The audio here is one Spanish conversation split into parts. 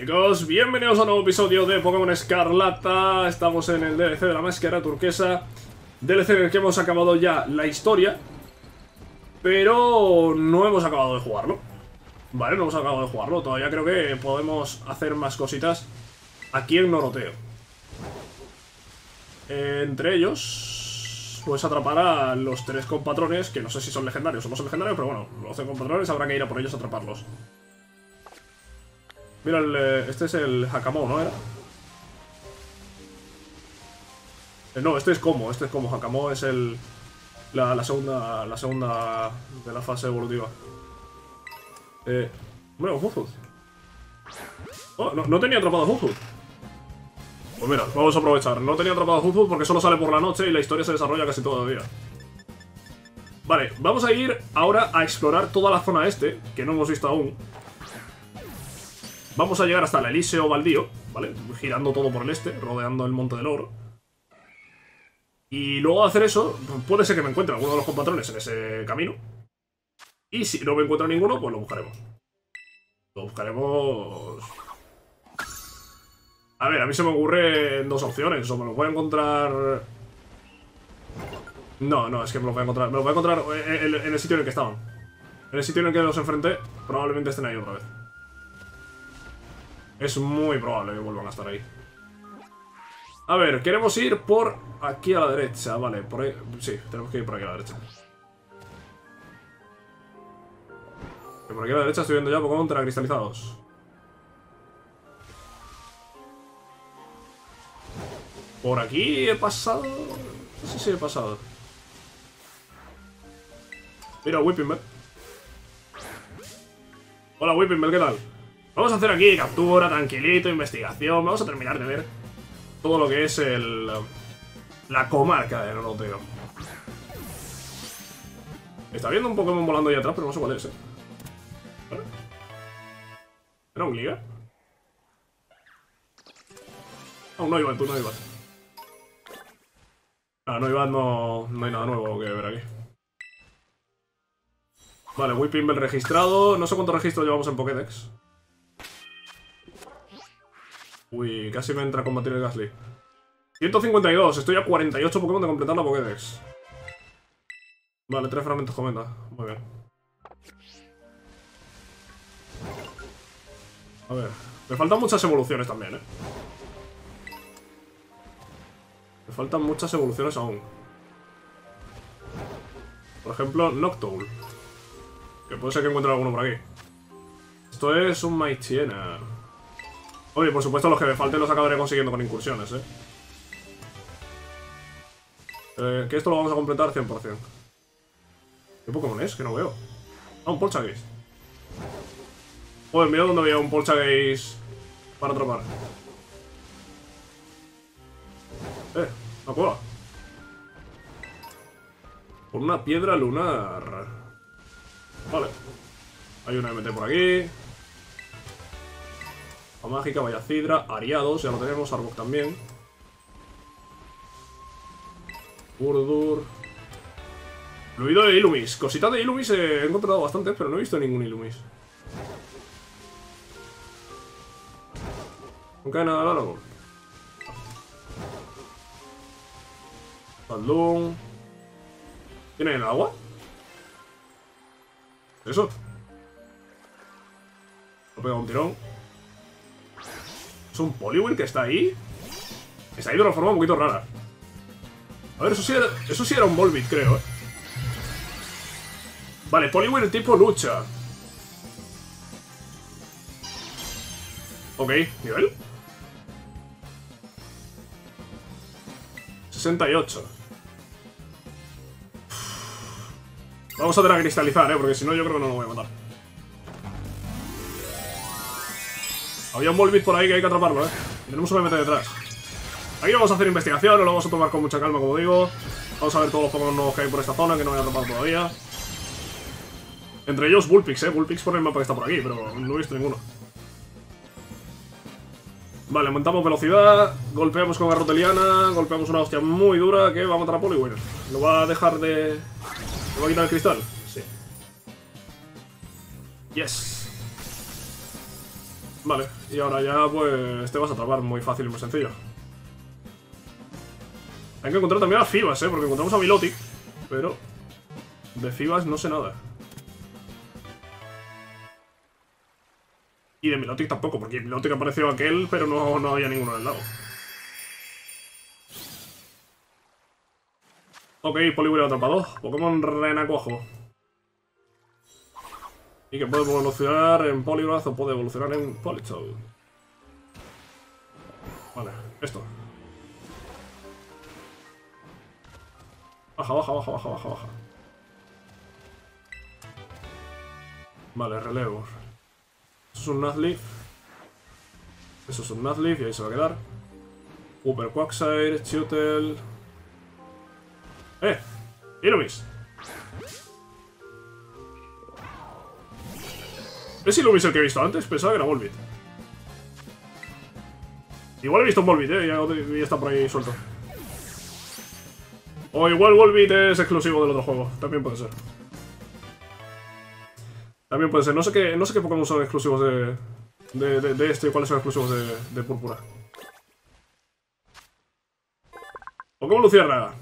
Chicos, bienvenidos a un nuevo episodio de Pokémon Escarlata. Estamos en el DLC de la Máscara Turquesa, DLC en el que hemos acabado ya la historia, pero no hemos acabado de jugarlo. Vale, no hemos acabado de jugarlo, todavía creo que podemos hacer más cositas aquí en Noroteo. Entre ellos, pues atrapar a los 3 compatrones, que no sé si son legendarios o no son legendarios, pero bueno, los 3 compatrones habrá que ir a por ellos a atraparlos. Mira, este es el Hacamón, ¿no era? No, este es como Hacamón es el... La segunda de la fase evolutiva. Bueno, Fuzuz. Oh, no tenía atrapado a Fuzuz. Pues mira, vamos a aprovechar. No tenía atrapado a Fuzuz porque solo sale por la noche y la historia se desarrolla casi todo el día. Vale, vamos a ir ahora a explorar toda la zona este, que no hemos visto aún. Vamos a llegar hasta el Eliseo Baldío, ¿vale? Girando todo por el este, rodeando el Monte del Oro. Y luego de hacer eso, puede ser que me encuentre alguno de los compatrones en ese camino. Y si no me encuentro ninguno, pues lo buscaremos. Lo buscaremos... A ver, a mí se me ocurren dos opciones. O me lo voy a encontrar... No, es que me lo voy a encontrar. Me lo voy a encontrar en el sitio en el que estaban. En el sitio en el que los enfrenté, probablemente estén ahí otra vez. Es muy probable que vuelvan a estar ahí. A ver, queremos ir por aquí a la derecha. Vale, por ahí. Sí, tenemos que ir por aquí a la derecha. Que por aquí a la derecha estoy viendo ya Pokémon Teracristalizados. Por aquí he pasado. No sé si he pasado. Mira, Whipping Bell. Hola, Whipping Bell, ¿qué tal? Vamos a hacer aquí captura, tranquilito, investigación. Vamos a terminar de ver todo lo que es la comarca de Noroteo. Está viendo un Pokémon volando ahí atrás, pero no sé cuál es. ¿Era un Gligar? Ah, un Noibat, tú no ibas. Ah, Noibat no hay nada nuevo que ver aquí. Vale, Whipping Bell registrado. No sé cuántos registros llevamos en Pokédex. Uy, casi me entra a combatir el Gastly. 152, estoy a 48 Pokémon de completar la Pokédex. Vale, 3 fragmentos cometa. Muy bien. A ver, me faltan muchas evoluciones también, ¿eh? Me faltan muchas evoluciones aún. Por ejemplo, Noctowl. Que puede ser que encuentre alguno por aquí. Esto es un Maichiena. Oye, por supuesto los que me falten los acabaré consiguiendo con incursiones, ¿eh? Que esto lo vamos a completar 100%. ¿Qué Pokémon es? Que no veo. Ah, un Poltergeist. Joder, mira dónde había un Poltergeist para atrapar. Una cueva. Por una piedra lunar. Vale. Hay una MT por aquí. A Mágica, Vaya Cidra, Ariados, ya lo tenemos, Arbok también. Urdur. Fluido de Illumis. Cositas de Illumis he encontrado bastantes, pero no he visto ningún Illumis. Nunca hay nada largo. Faldún. ¿Tienen el agua? ¿Eso? Lo pega un tirón. Un Poliwhirl que está ahí. Está ahí de una forma un poquito rara. A ver, eso sí era un Volbeat, creo, ¿eh? Vale, Poliwhirl tipo lucha. Ok, nivel 68. Vamos a teracristalizar, ¿eh? Porque si no yo creo que no lo voy a matar. Había un Volbeat por ahí que hay que atraparlo, ¿eh? Tenemos una meta detrás. Aquí vamos a hacer investigación, lo vamos a tomar con mucha calma, como digo. Vamos a ver todos los Pokémon nuevos que hay por esta zona, que no voy a atrapar todavía. Entre ellos Vulpix, ¿eh? Vulpix por el mapa que está por aquí, pero no he visto ninguno. Vale, aumentamos velocidad, golpeamos con Garroteliana, golpeamos una hostia muy dura que va a matar a Poliwhirl. ¿Lo va a dejar de...? ¿Lo va a quitar el cristal? Sí. Yes. Vale, y ahora ya pues te vas a atrapar muy fácil y muy sencillo. Hay que encontrar también a Fibas, porque encontramos a Milotic, pero de Fibas no sé nada. Y de Milotic tampoco, porque Milotic apareció aquel, pero no había ninguno en el lago. Ok, Poliwhirl atrapado. Pokémon Renacuajo. Y que puede evolucionar en Poliwrath o puede evolucionar en Polichou. Vale, esto. Baja, baja, baja, baja, baja, baja. Vale, relevos. Eso es un Nuzleaf. Eso es un Nuzleaf y ahí se va a quedar. Upper Quagsire, Chutel. ¡Eh! ¡Illumis! ¿Es Illumis el que he visto antes? Pensaba que era Volbit. Igual he visto un Volbit, ya está por ahí suelto. O igual Volbit es exclusivo del otro juego. También puede ser. También puede ser. No sé qué Pokémon son exclusivos de este y cuáles son exclusivos de Púrpura. Pokémon Luciérnaga.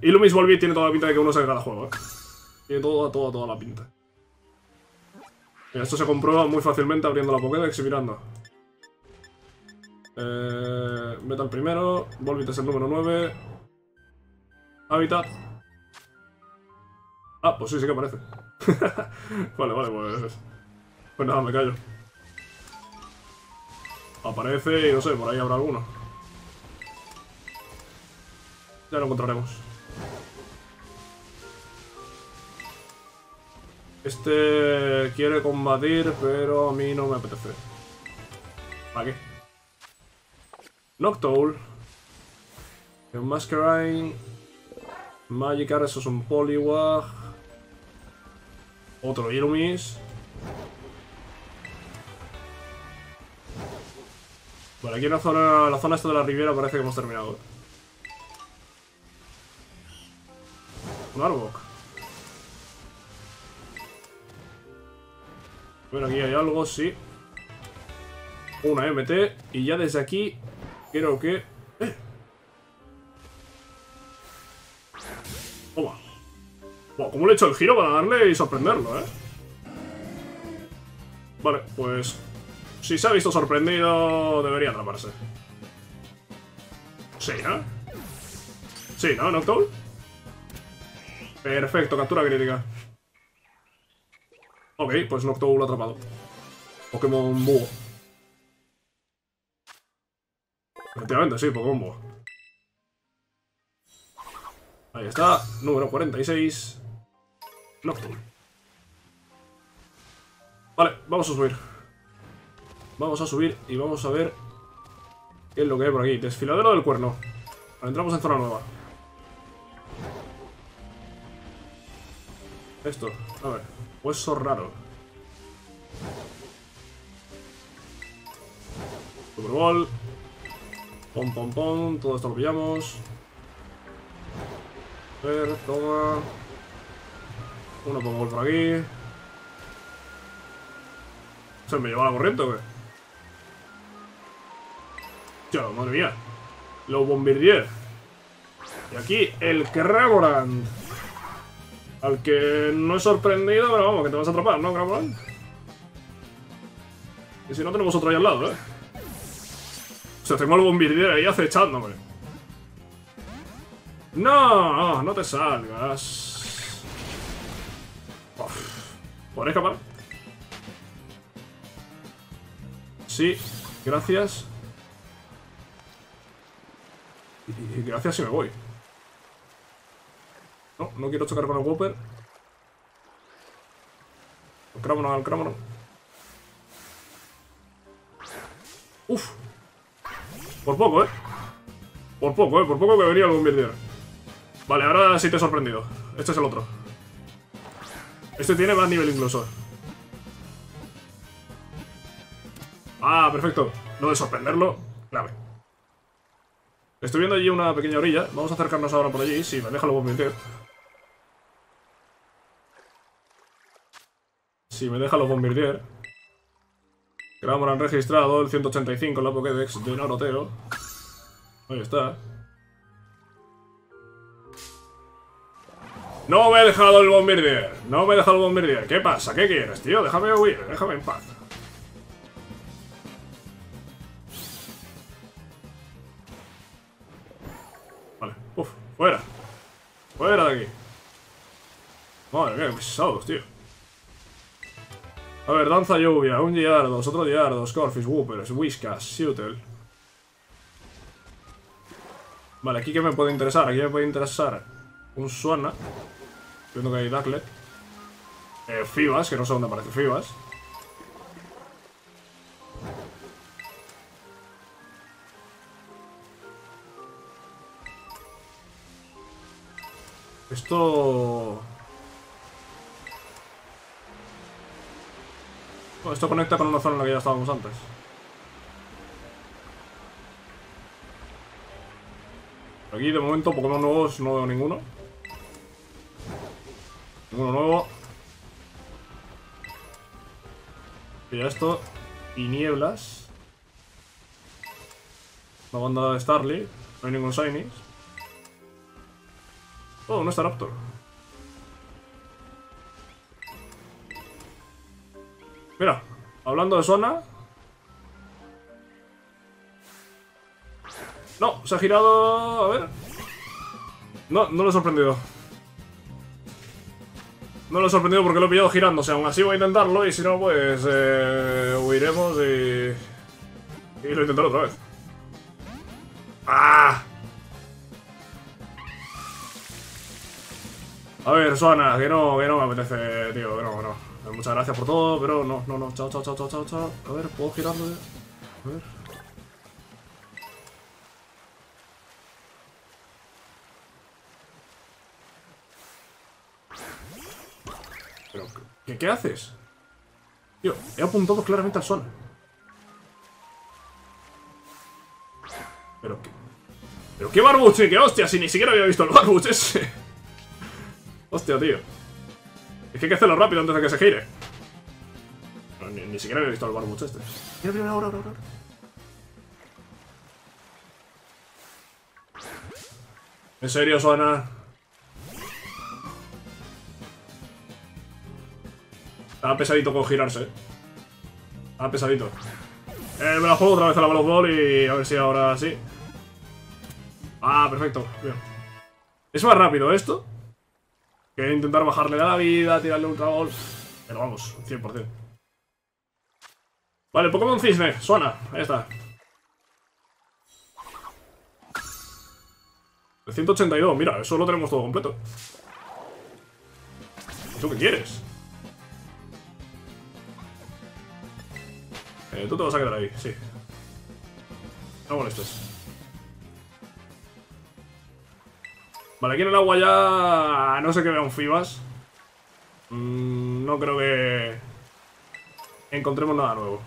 Illumis Volbit tiene toda la pinta de que uno salga cada juego, ¿eh? Tiene toda la pinta. Mira, esto se comprueba muy fácilmente abriendo la Pokédex y mirando. Metal primero. Volbit es el número 9. Hábitat. Ah, pues sí, sí que aparece. Vale, vale, pues... Pues nada, me callo. Aparece y no sé, por ahí habrá alguno. Ya lo encontraremos. Este quiere combatir, pero a mí no me apetece. ¿Para qué? Noctowl. Masquerain. Magikarp, eso es un Poliwag. Otro Illumis. Bueno, aquí en la zona esta de la Riviera parece que hemos terminado. Un Arbok. Bueno, aquí hay algo, sí. Una MT. Y ya desde aquí creo que... Toma. Wow, ¿cómo le he hecho el giro para darle y sorprenderlo, eh? Vale, pues... Si se ha visto sorprendido, debería atraparse. Sí, ¿no? Sí, ¿no, Noctowl? Perfecto, captura crítica. Ok, pues Noctowl lo ha atrapado. Pokémon Búho. Efectivamente, sí, Pokémon Búho. Ahí está, número 46. Nocturne. Vale, vamos a subir. Vamos a subir y vamos a ver qué es lo que hay por aquí. Desfiladero del cuerno. Ahora entramos en zona nueva. Esto, a ver. Hueso raro. Super Ball. Pom, pom, pom. Todo esto lo pillamos. A ver, toma. Uno Pokéball por aquí. ¿Se me lleva la corriente o qué? Tío, madre mía. Los Bombardier. Y aquí el Cramorant. Al que no he sorprendido, pero vamos, que te vas a atrapar, ¿no, Cramorant? Y si no, tenemos otro ahí al lado, ¿eh? O sea, tengo al Bombardier ahí acechándome. No, no te salgas. ¿Podré escapar? Sí, gracias. Y gracias si me voy. No, no quiero chocar con el Whopper. Al Cramorant, al Cramorant. Uf. Por poco, eh. Por poco, eh. Por poco que venía el Bombardier. Vale, ahora sí te he sorprendido. Este es el otro. Este tiene más nivel incluso. Ah, perfecto. Lo de sorprenderlo, grave. Estoy viendo allí una pequeña orilla. Vamos a acercarnos ahora por allí. Si me deja lo bombardear. Si me deja lo bombardear. Cramor han registrado el 185 en la Pokédex de Noroteo. Ahí está. No me he dejado el Bombardier. No me he dejado el Bombardier. ¿Qué pasa? ¿Qué quieres, tío? Déjame huir. Déjame en paz. Vale. Uf. Fuera. Fuera de aquí. Madre mía, qué pesados, tío. A ver, Danza Lluvia, un Gyarados, otro Gyarados, Corphish, Whoopers, Whiskas, Shootle. Vale, aquí que me puede interesar, aquí me puede interesar un Suana. Viendo que hay Ducklet. Fibas, que no sé dónde aparece Fibas. Esto... Esto conecta con una zona en la que ya estábamos antes. Aquí de momento Pokémon nuevos no veo ninguno. Ninguno nuevo. Y ya esto. Y nieblas. La banda de Starly. No hay ningún Shiny. Oh, un Staraptor. Mira, hablando de zona... No, se ha girado... A ver... No, no lo he sorprendido. No lo he sorprendido porque lo he pillado girándose. Aún así voy a intentarlo y si no, pues... huiremos y... lo intentaré otra vez. ¡Ah! A ver, Suana, que no me apetece, tío, que no. Muchas gracias por todo, pero no, no, no. Chao, chao, chao, chao, chao, chao. A ver, ¿puedo girarlo? A ver. Pero, ¿qué haces? Tío, he apuntado claramente al sol. Pero qué barbuche, que hostia, si ni siquiera había visto el barbuche ese. Hostia, tío. Es que hay que hacerlo rápido antes de que se gire. No, ni siquiera había visto al barbucho este. Mira, mira, ahora, ahora. ¿En serio, Suana? Estaba pesadito con girarse. Estaba pesadito. Me la juego otra vez a la balonball y a ver si ahora sí. Ah, perfecto. Bien. ¿Es más rápido esto? Que intentar bajarle la vida, tirarle un tragol. Pero vamos, 100%. Vale, Pokémon Cisne, Suana, ahí está. El 182, mira, eso lo tenemos todo completo. ¿Tú qué quieres? Tú te vas a quedar ahí, sí. No molestes. Vale, aquí en el agua ya... No sé qué vea un Fibas. No creo que... encontremos nada nuevo.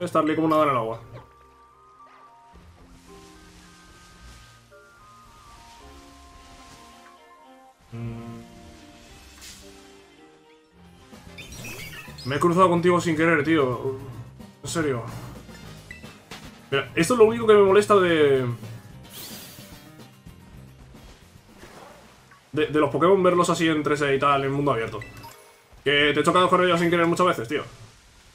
Starly como nada en el agua. Me he cruzado contigo sin querer, tío. En serio. Mira, esto es lo único que me molesta de los Pokémon, verlos así en 3D y tal, en mundo abierto. Que te chocas con ellos sin querer muchas veces, tío.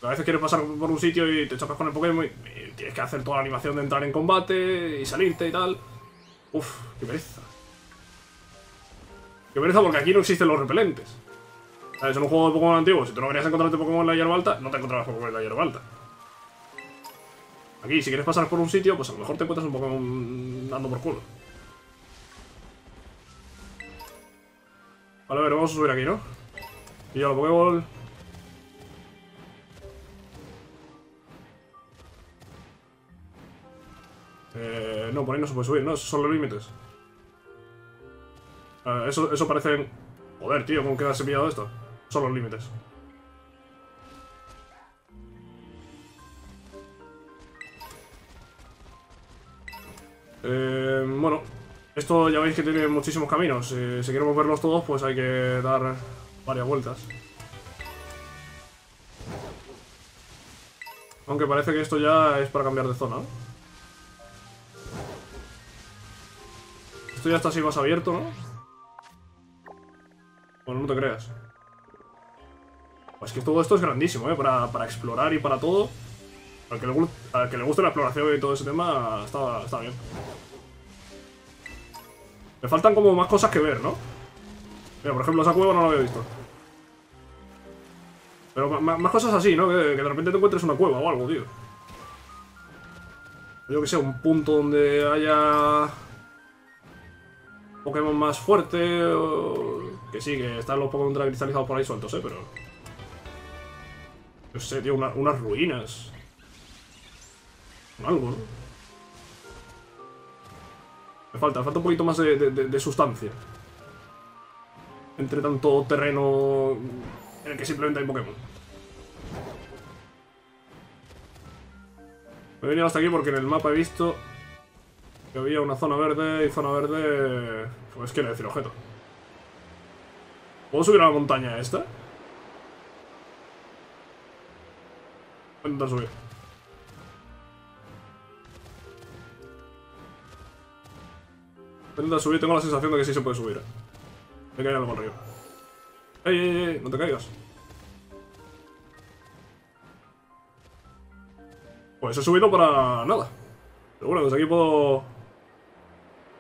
A veces quieres pasar por un sitio y te chocas con el Pokémon y tienes que hacer toda la animación de entrar en combate y salirte y tal. Uf, qué pereza. Qué pereza porque aquí no existen los repelentes. ¿Sabes? En un juego de Pokémon antiguo, si tú no querías encontrarte Pokémon en la hierba alta, no te encontrabas Pokémon en la hierba alta. Aquí, si quieres pasar por un sitio, pues a lo mejor te encuentras un Pokémon dando por culo. Vale, a ver, vamos a subir aquí, ¿no? Y ya la Pokéball. No, por ahí no se puede subir, ¿no? Esos son los límites. Eso parece... Joder, tío, ¿cómo quedas pillado esto? Son los límites. Bueno, esto ya veis que tiene muchísimos caminos. Si queremos verlos todos, pues hay que dar varias vueltas. Aunque parece que esto ya es para cambiar de zona, ¿no? Esto ya está así más abierto, ¿no? Bueno, no te creas. Pues que todo esto es grandísimo, ¿eh? Para explorar y para todo. Al que le guste la exploración y todo ese tema, está bien. Me faltan como más cosas que ver, ¿no? Mira, por ejemplo, esa cueva no la había visto. Pero más cosas así, ¿no? Que de repente te encuentres una cueva o algo, tío. Yo que sé, un punto donde haya Pokémon más fuerte o... Que sí, que están los Pokémon cristalizados por ahí sueltos, pero... Yo sé, tío, unas ruinas. Algo, ¿no? Me falta un poquito más de sustancia. Entre tanto terreno en el que simplemente hay Pokémon. Me he venido hasta aquí porque en el mapa he visto que había una zona verde y zona verde... Pues quiere decir objeto. ¿Puedo subir a la montaña esta? Voy a intentar subir. Voy a intentar subir, tengo la sensación de que sí se puede subir. Me cae algo al río. ¡Ey! ¡No te caigas! Pues he subido para nada. Pero bueno, desde aquí puedo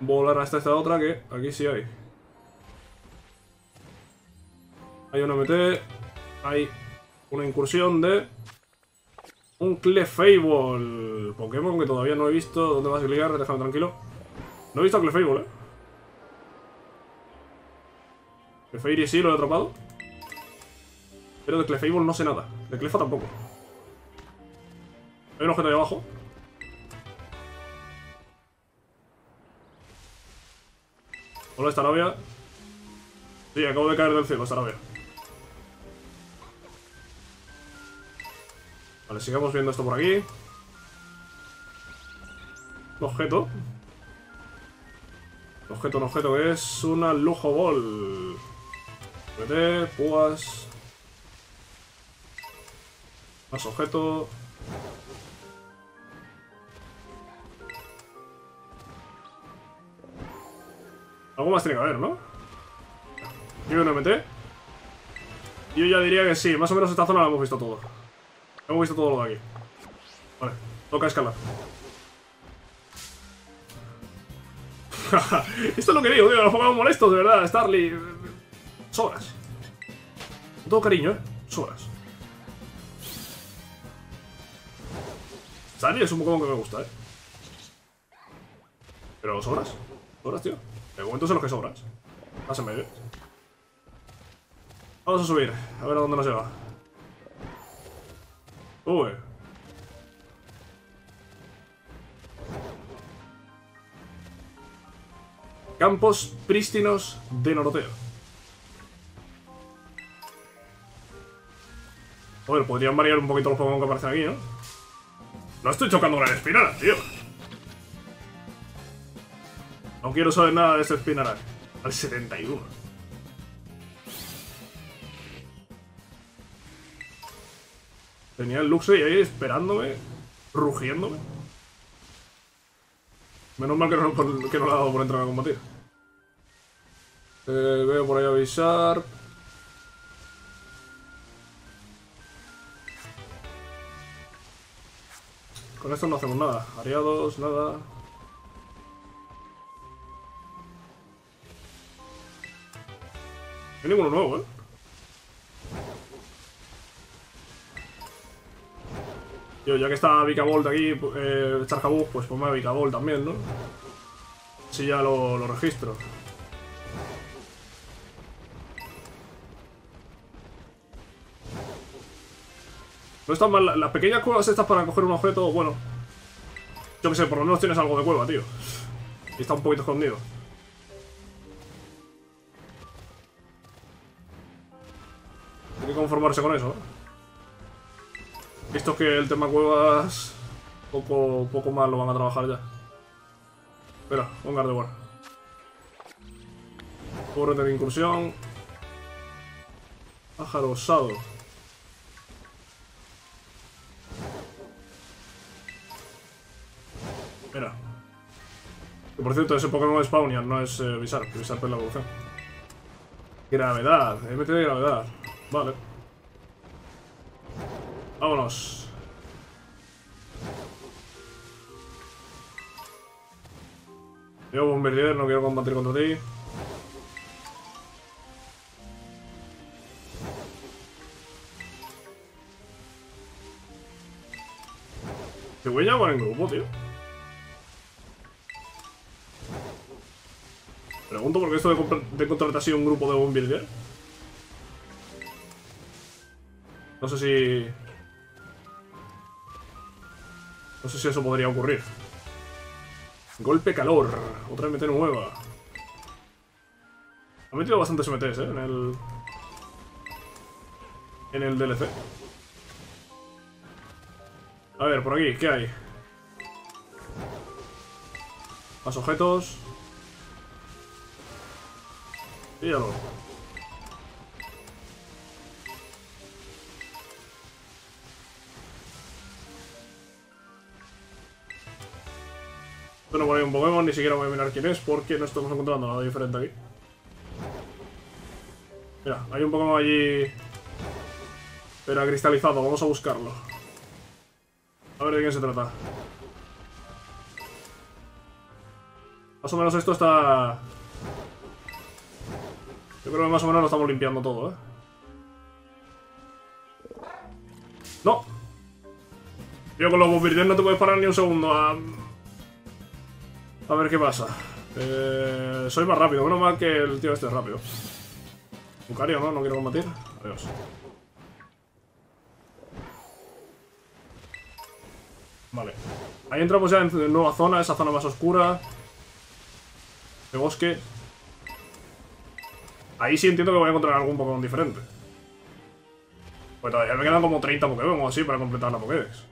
volar hasta esta otra que aquí sí hay. Hay una MT. Hay una incursión de un Clefable. Pokémon que todavía no he visto. ¿Dónde vas a ligar? Déjame tranquilo. No he visto a Clefable, Clefairy sí lo he atrapado. Pero de Clefable no sé nada. De Clefa tampoco. Hay un objeto ahí abajo. Hola, Staravia. Sí, acabo de caer del cielo, Staravia. Vale, sigamos viendo esto por aquí. Un objeto. Un objeto que es una Lujo Ball. Púas. Más objeto. Algo más tiene que haber, ¿no? Yo no me metí. Yo ya diría que sí, más o menos esta zona la hemos visto todo. Hemos visto todo lo de aquí. Vale, toca escalar. Esto es lo que digo, tío, los Pokémon molestos, de verdad, Starly. Sobras. Con todo cariño, sobras. Starly es un Pokémon que me gusta, Pero sobras. Sobras, tío. De momento son los que sobras. Más en medio. Vamos a subir, a ver a dónde nos lleva. Uy. Campos prístinos de noroteo. Joder, podrían variar un poquito los Pokémon que aparecen aquí, ¿no? No estoy chocando con el Spinarak, tío. No quiero saber nada de este Spinarak. Al 71. Tenía el Luxray ahí esperándome, rugiéndome. Menos mal que no le ha dado por entrar a combatir. Veo por ahí avisar. Con esto no hacemos nada. Ariados, nada. No hay ninguno nuevo, Yo, ya que está Vikavolt aquí, Charcabus, pues ponme a Vikavolt también, ¿no? Así ya lo registro. No están mal. Las pequeñas cuevas estas para coger un objeto, bueno. Yo que sé, por lo menos tienes algo de cueva, tío. Y está un poquito escondido. Hay que conformarse con eso, Visto que el tema cuevas poco más lo van a trabajar ya. Espera, un Gardevoir. Correte de incursión. Pájaro osado. Mira. Que por cierto, ese Pokémon Spawnian no es Bizarre. Que Bizarre es la evolución. Gravedad. He metido gravedad. Vale. Vámonos. Yo, Bombardier, no quiero combatir contra ti. Te voy a llamar en grupo, tío. Pregunto por qué esto de contratar así un grupo de Bombardier. No sé si... no sé si eso podría ocurrir. Golpe calor. Otra MT nueva. Ha metido bastantes MTs, en el... en el DLC. A ver, por aquí, ¿qué hay? Más objetos. Píllalo. Bueno, por ahí un Pokémon, ni siquiera voy a mirar quién es porque no estamos encontrando nada diferente aquí. Mira, hay un Pokémon allí. Pero cristalizado, vamos a buscarlo. A ver de quién se trata. Más o menos esto está... yo creo que más o menos lo estamos limpiando todo, ¿eh? ¡No! Yo con los Bombardier no te puedes parar ni un segundo a... a ver qué pasa. Soy más rápido. Menos mal que el tío este es rápido. Lucario, ¿no? No quiero combatir. Adiós. Vale. Ahí entramos ya en nueva zona. Esa zona más oscura. De bosque. Ahí sí entiendo que voy a encontrar algún Pokémon diferente. Pues todavía me quedan como 30 Pokémon o así para completar la Pokédex.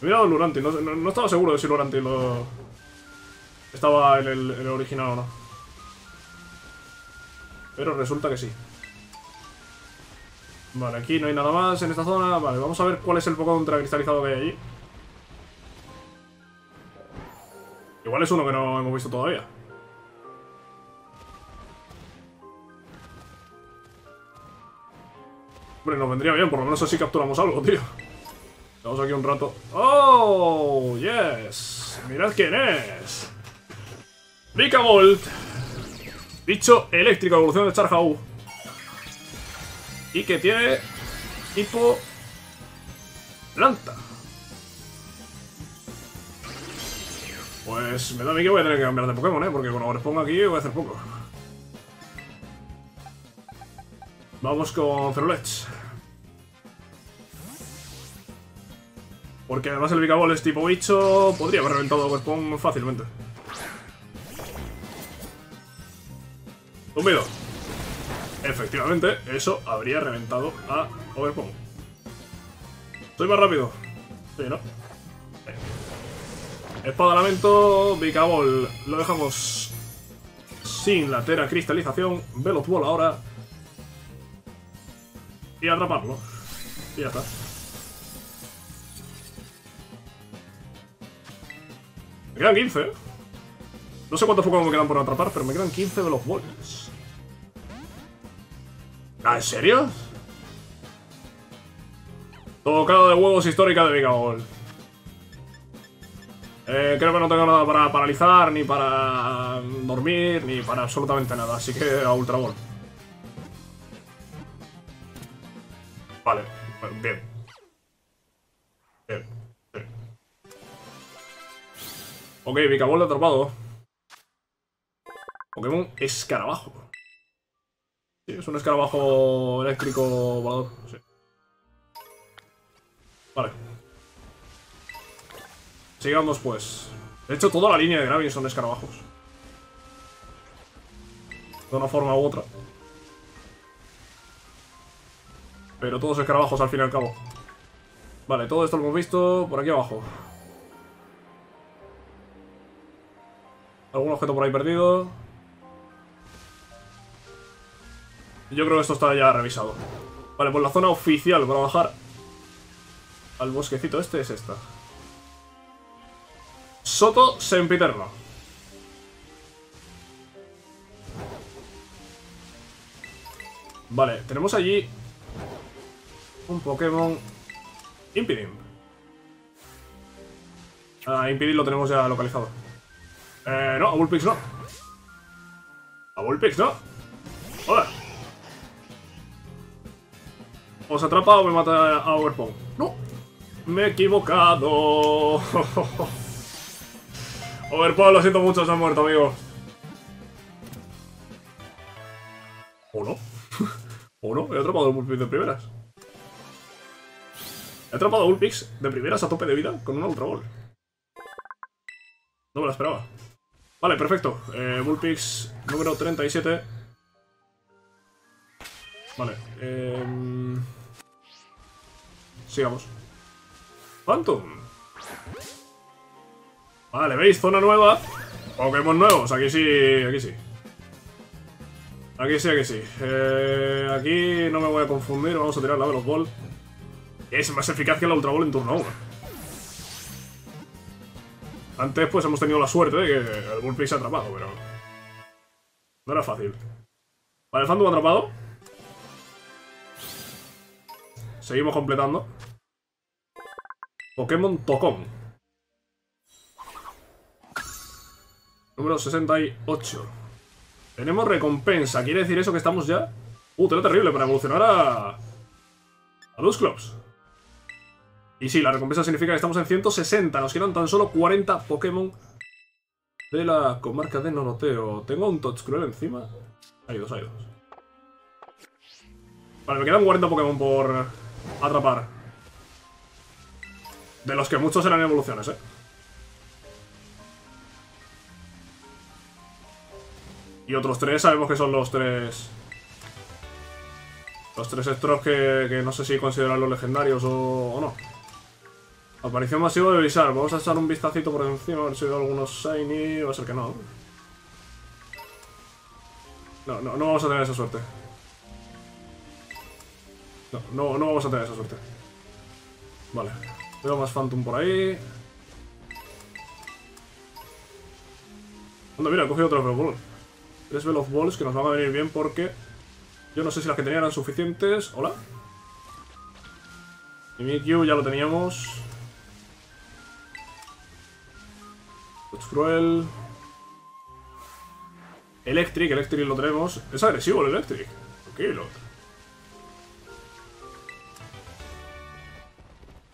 Me he dado Luranti, no estaba seguro de si Luranti lo... estaba en el original o no. Pero resulta que sí. Vale, aquí no hay nada más en esta zona. Vale, vamos a ver cuál es el Pokémon ultracristalizado que hay allí. Igual es uno que no hemos visto todavía. Hombre, nos vendría bien, por lo menos así capturamos algo, tío. Estamos aquí un rato. ¡Oh! ¡Yes! ¡Mirad quién es! Vikavolt. Bicho eléctrico, evolución de Charhau. Y que tiene tipo planta. Pues me da a mí que voy a tener que cambiar de Pokémon, ¿eh? Porque cuando les pongo aquí voy a hacer poco. Vamos con Ferulets. Porque además el Vikavolt es tipo bicho, podría haber reventado a Spawn fácilmente. Tumbido. Efectivamente, eso habría reventado a Overpong. Soy más rápido. Sí, ¿no? Sí. Espada lamento, Vikavolt. Lo dejamos sin la tera cristalización. Velozball ahora. Y atraparlo. Y ya está. Me quedan 15. No sé cuántos Pokémon me quedan por atrapar, pero me quedan 15 de los Veloz. ¿Ah, en serio? Tocado de huevos histórica de Vikavolt. Creo que no tengo nada para paralizar, ni para dormir, ni para absolutamente nada. Así que a Ultra Ball. Vale, bien. Bien. Ok, Vikavolt atrapado. Pokémon escarabajo. Sí, es un escarabajo eléctrico volador. Sí. Vale. Sigamos pues. De hecho, toda la línea de Gravion son escarabajos. De una forma u otra. Pero todos escarabajos al fin y al cabo. Vale, todo esto lo hemos visto por aquí abajo. Algún objeto por ahí perdido. Yo creo que esto está ya revisado. Vale, pues la zona oficial para bajar al bosquecito este es esta. Soto Sempiterno. Vale, tenemos allí un Pokémon Impidimp. Ah, Impidimp lo tenemos ya localizado. No, a Vulpix no. A Vulpix no. Hola. ¿Os atrapa o me mata a Overpong? ¡No! ¡Me he equivocado! Overpong, lo siento mucho, se ha muerto, amigo. ¿O no? ¿O no? He atrapado a Vulpix de primeras. He atrapado a Vulpix de primeras a tope de vida con una Ultra Ball. No me la esperaba. Vale, perfecto. Vulpix número 37. Vale. Sigamos. Phantom. Vale, ¿veis? Zona nueva. Pokémon nuevos. Aquí sí, aquí sí. Aquí sí, aquí sí. Aquí no me voy a confundir. Vamos a tirar la Velocball. Es más eficaz que la Ultra Ball en turno 1. Antes pues hemos tenido la suerte de que el Bullpix se ha atrapado, pero no era fácil. Vale, el Phantom atrapado. Seguimos completando. Pokémon Tocón. Número 68. Tenemos recompensa. ¿Quiere decir eso que estamos ya? Era terrible para evolucionar a Dusclops. Y sí, la recompensa significa que estamos en 160. Nos quedan tan solo 40 Pokémon de la comarca de Noroteo. ¿Tengo un Toxcruel encima? Hay dos, hay dos. Vale, me quedan 40 Pokémon por atrapar. De los que muchos eran evoluciones, ¿eh? Y otros tres sabemos que son los tres... Los tres extras que no sé si consideran los legendarios o no. Aparición masiva de Blizzard. Vamos a echar un vistacito por encima. A ver si hay algunos shiny. Va a ser que no. No vamos a tener esa suerte. No vamos a tener esa suerte. Vale. Veo más Phantom por ahí. Anda, mira, he cogido otras Velocballs. Tres Velocballs que nos van a venir bien porque... Yo no sé si las que tenía eran suficientes. Hola. Y Mimikyu ya lo teníamos. Toxcruel. Electric, Electric lo tenemos. Es agresivo el Electric. Tranquilo.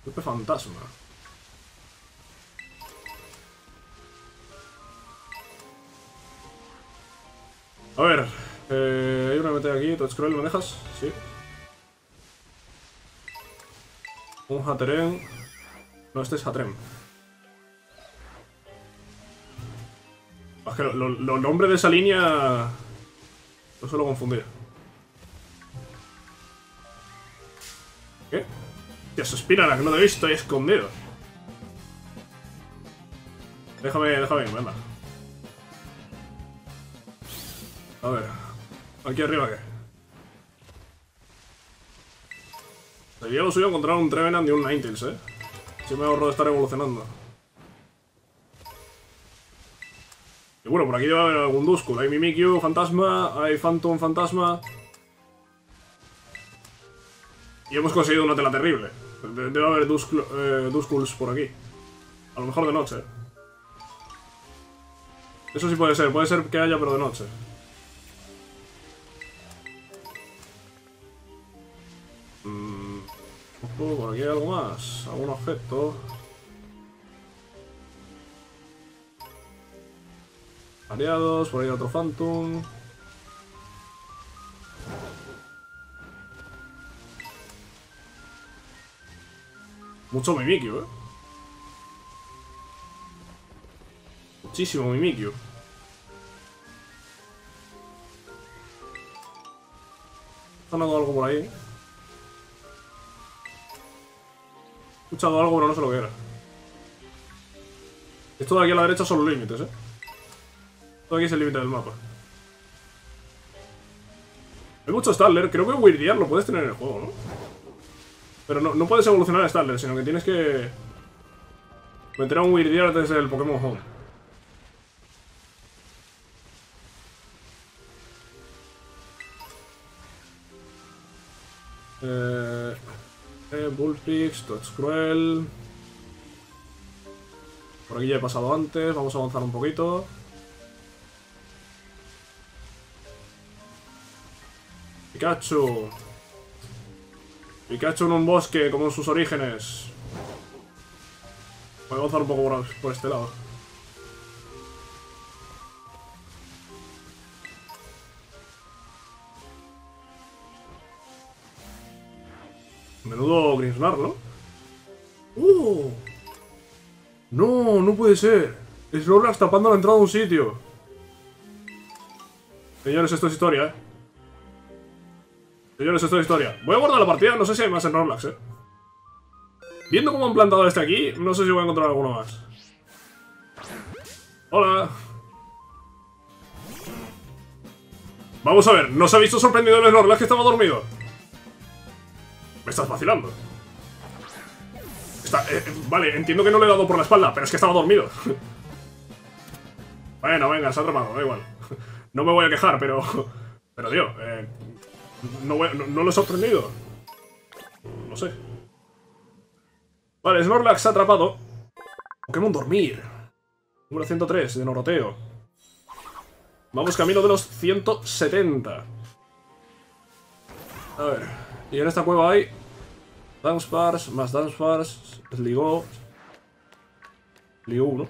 Golpe fantasma. A ver, hay una metida aquí. Toxcruel, ¿me dejas? Sí. Un Hatterem. No, este es Hatterem. Es que los nombres de esa línea lo suelo confundir. ¿Qué? Dios, Spinarak, no lo he visto, ahí escondido. Déjame irme, anda. A ver, aquí arriba, ¿qué? Sería lo suyo encontrar un Trevenant y un Ninetales, ¿eh? Si me ahorro de estar evolucionando. Y bueno, por aquí debe haber algún Duskull. Hay Mimikyu, Fantasma, hay Phantom, Fantasma... Y hemos conseguido una tela terrible. Debe haber Duskulls por aquí. A lo mejor de noche. Eso sí puede ser que haya, pero de noche. Por aquí hay algo más. Algún objeto. Variados, por ahí hay otro Phantom. Mucho Mimikyu, ¿eh? Muchísimo Mimikyu. ¿He sonado algo por ahí? He escuchado algo, pero no sé lo que era. Esto de aquí a la derecha son los límites, ¿eh? Todo aquí es el límite del mapa. Hay mucho Starler. Creo que Weirdear lo puedes tener en el juego, ¿no? Pero no puedes evolucionar a Starler, sino que tienes que meter a un Weirdear desde el Pokémon Home. Bullpix, Toxcruel. Por aquí ya he pasado antes. Vamos a avanzar un poquito. Pikachu. Pikachu en un bosque, como en sus orígenes. Voy a avanzar un poco por este lado. Menudo Grinsnar, ¿no? ¡Uh! ¡No! ¡No puede ser! Snorlax tapando la entrada a un sitio. Señores, esto es historia, ¿eh? Señores, esto es historia. Voy a guardar la partida, no sé si hay más Snorlax, ¿eh? Viendo cómo han plantado este aquí, no sé si voy a encontrar alguno más. ¡Hola! Vamos a ver, ¿no se ha visto sorprendido el Snorlax que estaba dormido? Me estás vacilando. Vale, entiendo que no le he dado por la espalda, pero es que estaba dormido. Bueno, venga, se ha atrapado, da igual. No me voy a quejar, pero... Pero, tío, no lo he sorprendido. No sé. Vale, Snorlax se ha atrapado. Pokémon dormir. Número 103, de noroteo. Vamos camino de los 170. A ver... Y en esta cueva hay Dunsparce, más Dunsparce, Sligo. Sligo 1.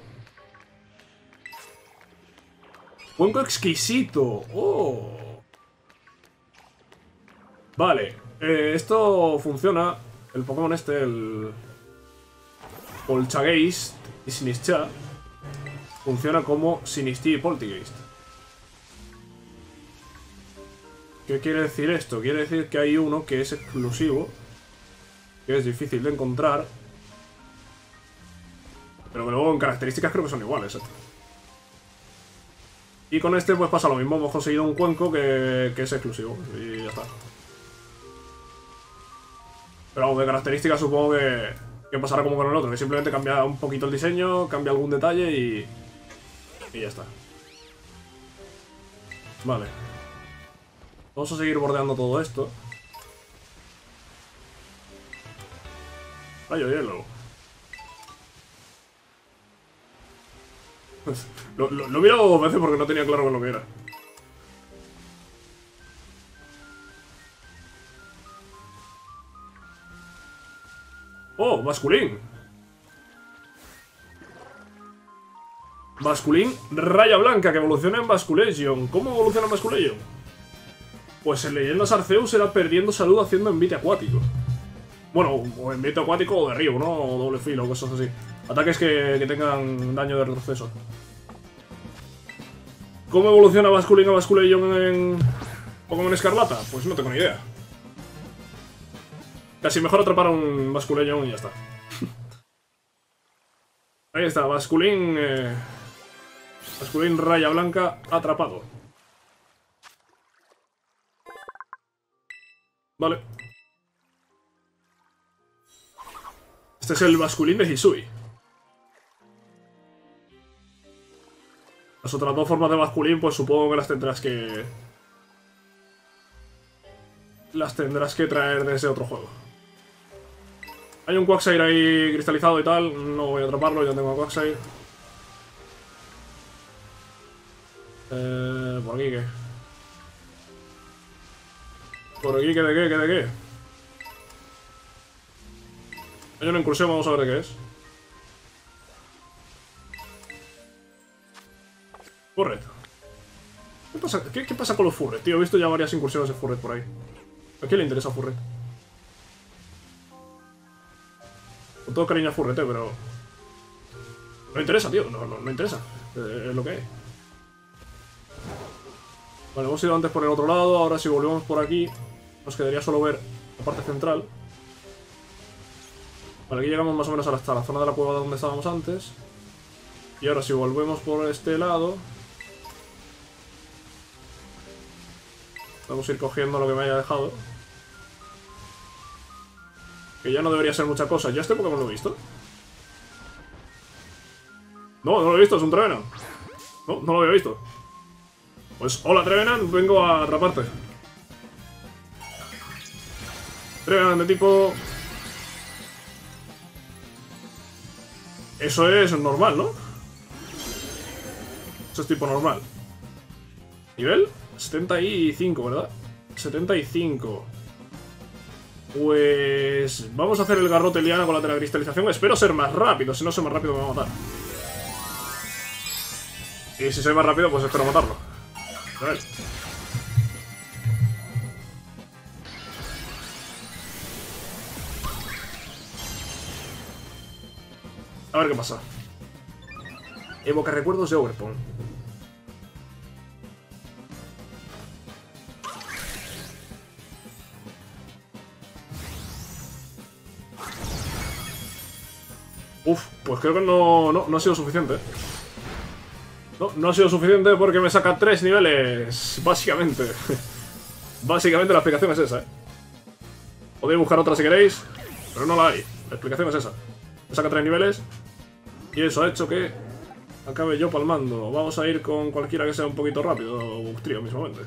Cuenco exquisito. ¡Oh! Vale. Esto funciona. El Pokémon este, el Poltergeist y Sinistra, funciona como Sinistí y Poltergeist. ¿Qué quiere decir esto? Quiere decir que hay uno que es exclusivo, que es difícil de encontrar, pero que luego en características creo que son iguales, ¿eh? Y con este pues pasa lo mismo, hemos conseguido un cuenco que es exclusivo y ya está. Pero vamos, de características supongo que pasará como con el otro, que simplemente cambia un poquito el diseño, cambia algún detalle y ya está. Vale. Vamos a seguir bordeando todo esto. Rayo hielo. Lo he mirado dos veces porque no tenía claro con lo que era. ¡Oh! ¡Basculín! Basculín, raya blanca, que evoluciona en Basculation. ¿Cómo evoluciona en Basculation? Pues en Leyendas Arceus era perdiendo salud haciendo envite acuático. Bueno, o envite acuático o de río, ¿no? O doble filo, cosas así. Ataques que tengan daño de retroceso. ¿Cómo evoluciona Basculin o Basculation en Pokémon Escarlata? Pues no tengo ni idea. Casi mejor atrapar a un Basculation y ya está. Ahí está, Basculin... Basculin raya blanca atrapado. Vale. Este es el Basculín de Hisui. Las otras dos formas de Basculín, pues supongo que las tendrás que traer de ese otro juego. Hay un Quagsire ahí cristalizado y tal. No voy a atraparlo, ya tengo a Quagsire. ¿Por aquí qué? ¿Por aquí qué de qué? ¿Qué de qué? Hay una incursión, vamos a ver de qué es. Furret. ¿Qué pasa con los Furret, tío? He visto ya varias incursiones de Furret por ahí. ¿A quién le interesa Furret? Con todo cariño a Furret, pero... No interesa, tío. No interesa. Es lo que hay. Vale, hemos ido antes por el otro lado. Ahora si volvemos por aquí... Nos quedaría solo ver la parte central. Vale, aquí llegamos más o menos hasta la zona de la cueva donde estábamos antes. Y ahora si volvemos por este lado... Vamos a ir cogiendo lo que me haya dejado. Que ya no debería ser mucha cosa. ¿Ya este Pokémon lo he visto? No, no lo he visto, es un Trevenant. No, no lo había visto. Pues, hola Trevenant, vengo a atraparte. Trevenant de tipo... Eso es normal, ¿no? Eso es tipo normal. ¿Nivel? 75, ¿verdad? 75. Pues... Vamos a hacer el garrote liana con la telecristalización. Espero ser más rápido, si no soy más rápido me va a matar. Y si soy más rápido, pues espero matarlo. A ver. A ver qué pasa. Evoca recuerdos de Overpond. Uf, pues creo que no ha sido suficiente. No ha sido suficiente porque me saca 3 niveles, básicamente. Básicamente la explicación es esa, ¿eh? Podéis buscar otra si queréis, pero no la hay. La explicación es esa. Me saca 3 niveles y eso ha hecho que acabe yo palmando. Vamos a ir con cualquiera que sea un poquito rápido, Bugtrio mismamente.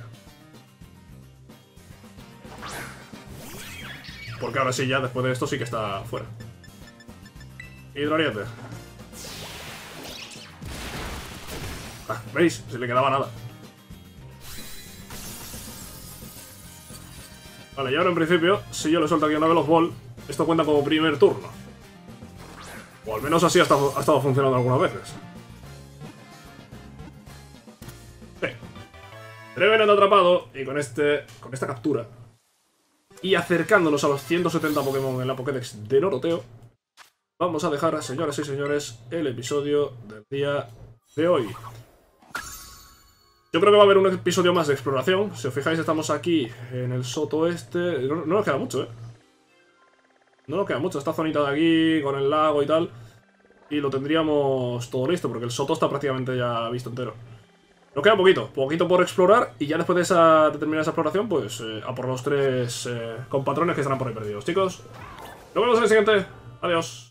Porque ahora sí, ya después de esto sí que está fuera. Hidroariete. Ah, ¿veis? Se le quedaba nada. Vale, y ahora en principio, si yo le suelto aquí una Veloz Ball, esto cuenta como primer turno. O al menos así ha estado funcionando algunas veces. Sí. Trevenant atrapado, y con esta captura, y acercándonos a los 170 Pokémon en la Pokédex de Noroteo, vamos a dejar, señoras y señores, el episodio del día de hoy. Yo creo que va a haber un episodio más de exploración. Si os fijáis, estamos aquí en el Soto Este. No nos queda mucho, ¿eh? No nos queda mucho. Esta zonita de aquí, con el lago y tal. Y lo tendríamos todo listo, porque el Soto está prácticamente ya visto entero. Nos queda poquito. Poquito por explorar. Y ya después de terminar esa exploración, pues a por los 3 compatrones que estarán por ahí perdidos. Chicos, nos vemos en el siguiente. Adiós.